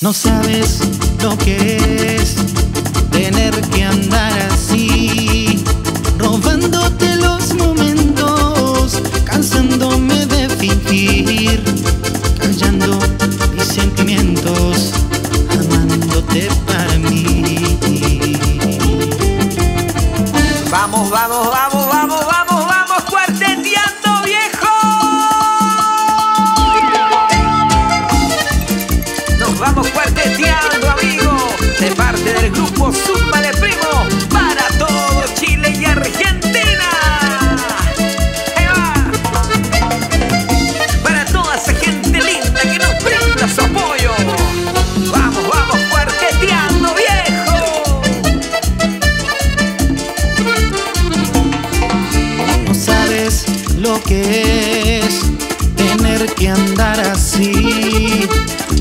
No sabes lo que es tener que andar así, robándote los momentos, cansándome de fingir, callando mis sentimientos, amándote para mí. Vamos, vamos, vamos, vamos, vamos, vamos, cuarteteando, viejo. Nos vamos cuarteteando, amigo, de parte del grupo Zúmbale Primo, para todo Chile y Argentina. Ahí va. Para toda esa gente linda que nos brinda su apoyo. Vamos, vamos, cuarteteando, viejo. No sabes lo que es tener que andar así,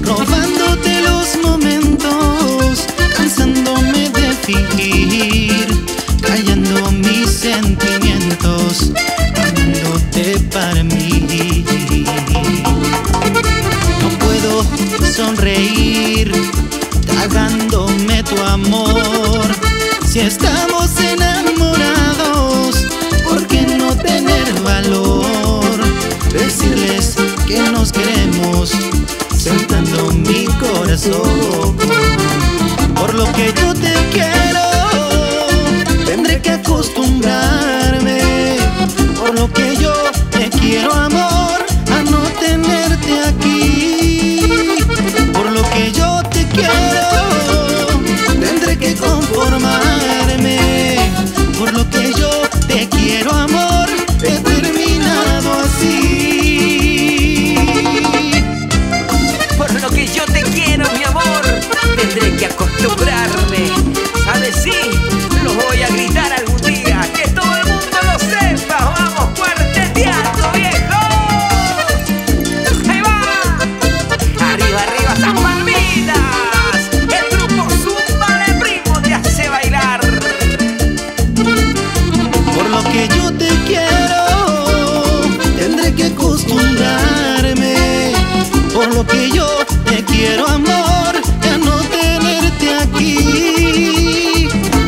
robándote los momentos, cansándome de fingir, callando mis sentimientos, amándote para mí. No puedo sonreír, tragándome tu amor. Si estamos enamorados, ¿por qué no tener valor? Decirles que nos queremos, saltando mi corazón. Por lo que yo te quiero, tendré que acostumbrarme. Por lo que yo te quiero, amor, a no tenerte aquí. Por lo que yo te quiero, tendré que conformarme. Por lo que yo te quiero, amor, he terminado así. Tendré que acostumbrarme, ¿sabes? Sí, lo voy a gritar algún día, que todo el mundo lo sepa. Vamos, cuarteteando, viejo. Ahí va. Arriba, arriba, esas palmitas. El grupo Zúmbale Primo te hace bailar. Por lo que yo te quiero, tendré que acostumbrarme. Por lo que yo te quiero, amor, aquí.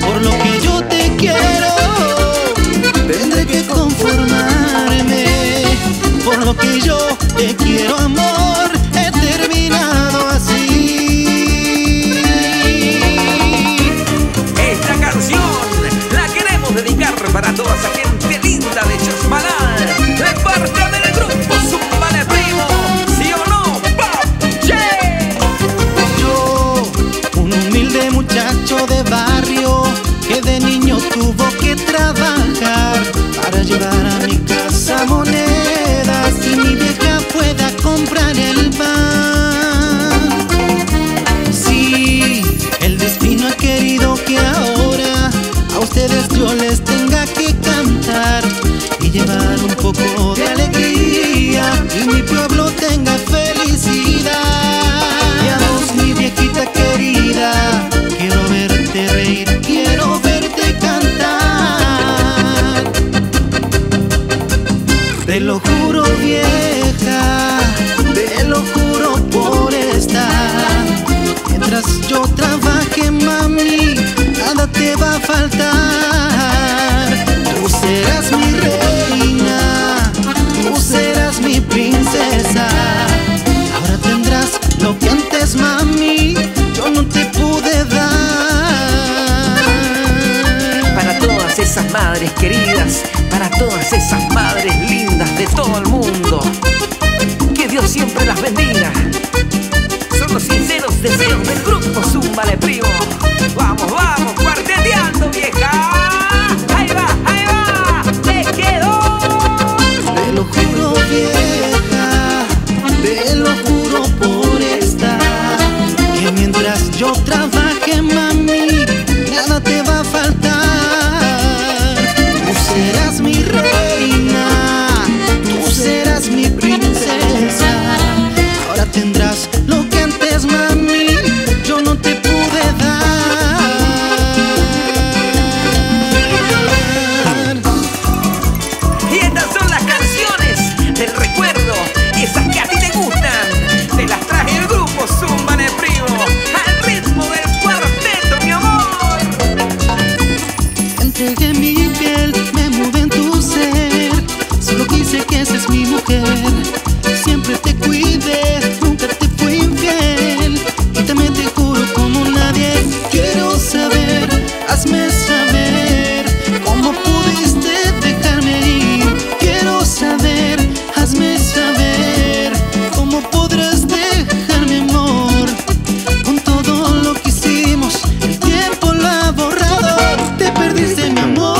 Por lo que yo te quiero, tendré que conformarme. Por lo que yo te quiero, amor, he terminado así. Esta canción la queremos dedicar para toda esa gente linda de Chasmaná, de parte del grupo Zúmbale Primo. Muchacho de barrio que de niño tuvo que trabajar para llevar a mi casa monedas y mi vieja pueda comprar el pan. Sí, el destino ha querido que ahora a ustedes yo les tenga que cantar y llevar un poco de alegría y mi pueblo tenga felicidad. Y a vos, mi viejita querida, quiero verte reír, quiero verte cantar. Te lo juro, vieja, te lo juro por estar. Mientras yo trabaje, mami, nada te va a faltar. Tú serás mi reina, tú serás mi princesa. Ahora tendrás lo que antes, mami, yo no te pude dar. Para todas esas madres queridas, para todas esas madres lindas de todo el mundo, que Dios siempre las bendiga. Son los sinceros deseos del grupo Zúmbale Primo. Vamos, vamos, cuarteteando, vieja. Ahí va, ahí va, te quedó. Te lo juro, vieja, te lo juro por estar. Mientras yo trabaje, mami, nada te va a faltar. Tú serás mi reina, tú serás mi princesa. Ahora tendrás lo que antes, mami, yo no te pude dar. Y estas son las canciones del recuerdo, esas que a ti te gustan. Te las traje el grupo Zúmbale Primo. fui ver, nunca te fui infiel, y también te juro como nadie. Quiero saber, hazme saber, cómo pudiste dejarme ir. Quiero saber, hazme saber, cómo podrás dejarme, amor. Con todo lo que hicimos, el tiempo lo ha borrado. Te perdiste, mi amor.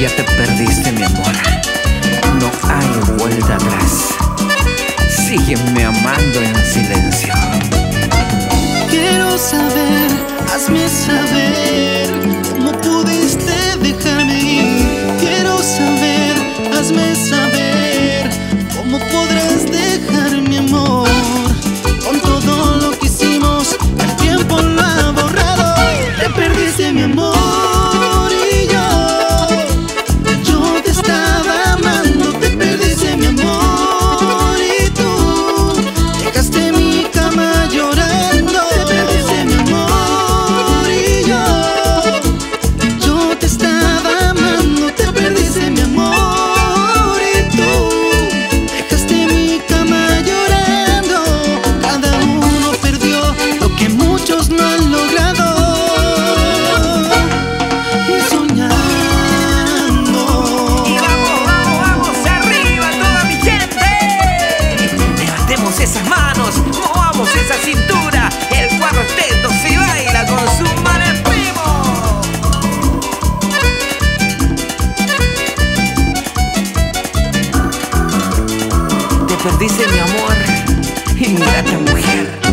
Ya te perdiste, mi amor, no hay vuelta atrás. Sígueme amando en silencio. Quiero saber, hazme saber, cómo pudiste dejarme ir. Quiero saber, hazme saber, cómo podrás dejar mi amor. Con todo lo que hicimos, el tiempo lo ha borrado. Te perdiste, mi amor. Dice mi amor, ingrata mujer.